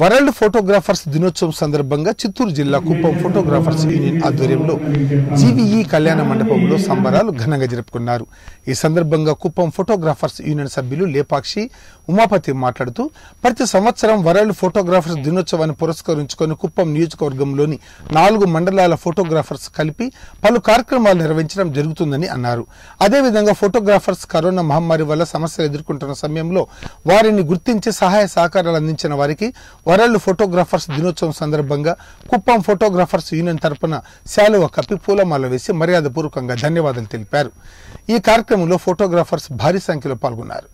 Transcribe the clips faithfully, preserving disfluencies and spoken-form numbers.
World photographers దినోత్సవం సందర్భంగా చిత్తూరు జిల్లా కుప్పం ఫోటోగ్రాఫర్స్ యూనియన్ ఆధ్వర్యంలో జీవీఈ కళ్యాణ మండపంలో సంబరాలు ఘనంగా జరుపుకున్నారు. ఈ సందర్భంగా కుప్పం ఫోటోగ్రాఫర్స్ యూనియన్ సభ్యులు లేపాక్షి ఉమాపతి మాట్లాడుతూ, ప్రతి సంవత్సరం వరల్డ్ ఫోటోగ్రాఫర్స్ దినోత్సవాన్ని పురస్కరించుకొని కుప్పం నియోజకవర్గంలోని నాలుగు మండలాల ఫోటోగ్రాఫర్స్ కలిపి పలు కార్యక్రమాలు నిర్వహించడం జరుగుతుందని అన్నారు. అదేవిధంగా ఫోటోగ్రాఫర్స్ కరోనా మహమ్మారి వల్ల సమస్యలు ఎదుర్కొంటున్న సమయంలో వారిని గుర్తించి సహాయ సహకారాలు అందించిన వారికి వరల్డ్ ఫోటోగ్రాఫర్స్ దినోత్సవం సందర్భంగా కుప్పం ఫోటోగ్రాఫర్స్ యూనియన్ తరపున శాలువ కప్పి పూలమాల వేసి మర్యాదపూర్వకంగా ధన్యవాదాలు తెలిపారు. ఈ కార్యక్రమంలో ఫోటోగ్రాఫర్స్ భారీ సంఖ్యలో పాల్గొన్నారు.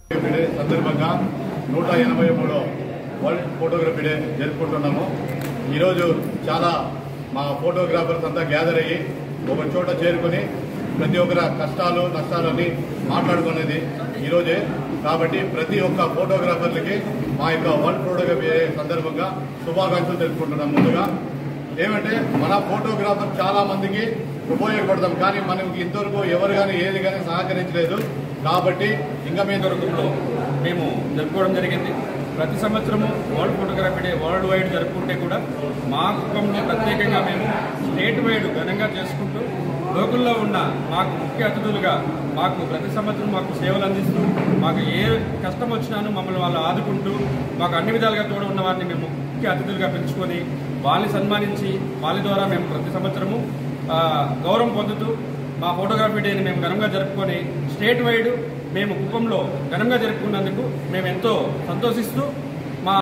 ఈరోజు చాలా మా ఫోటోగ్రాఫర్స్ అంతా గ్యాదర్ అయ్యి ఒక చోట చేరుకుని ప్రతి ఒక్కరి కష్టాలు నష్టాలని మాట్లాడుకునేది ఈరోజే. కాబట్టి ప్రతి ఒక్క ఫోటోగ్రాఫర్లకి మా యొక్క వరల్డ్ ఫోటోగ్రఫీ సందర్భంగా శుభాకాంక్షలు తెలుపుకుంటున్నాం. ముందుగా ఏమంటే మన ఫోటోగ్రాఫర్ చాలా మందికి ఉపయోగపడతాం, కానీ మనకి ఇంతవరకు ఎవరు కానీ ఏది కానీ సహకరించలేదు. కాబట్టి ఇంకా మీ దొరకలో మేము జరుపుకోవడం జరిగింది. ప్రతి సంవత్సరము world photography day worldwide జరుపుకుంటే కూడా మా కుటుంబంలో ప్రత్యేకంగా మేము స్టేట్ వైడ్ ఘనంగా చేసుకుంటూ లోకల్లో ఉన్న మాకు ముఖ్య అతిథులుగా మాకు ప్రతి సంవత్సరం మాకు సేవలు అందిస్తూ మాకు ఏ కష్టం వచ్చినాను మమ్మల్ని వాళ్ళు ఆదుకుంటూ మాకు అన్ని విధాలుగా తోడు ఉన్న వారిని మేము ముఖ్య అతిథులుగా పిలుచుకొని వాళ్ళని సన్మానించి వాళ్ళ ద్వారా మేము ప్రతి సంవత్సరము గౌరవం పొందుతూ మా ఫోటోగ్రఫీ డేని మేము ఘనంగా జరుపుకొని స్టేట్ వైడ్ మేము కుప్పంలో ఘనంగా జరుపుకున్నందుకు మేము ఎంతో సంతోషిస్తూ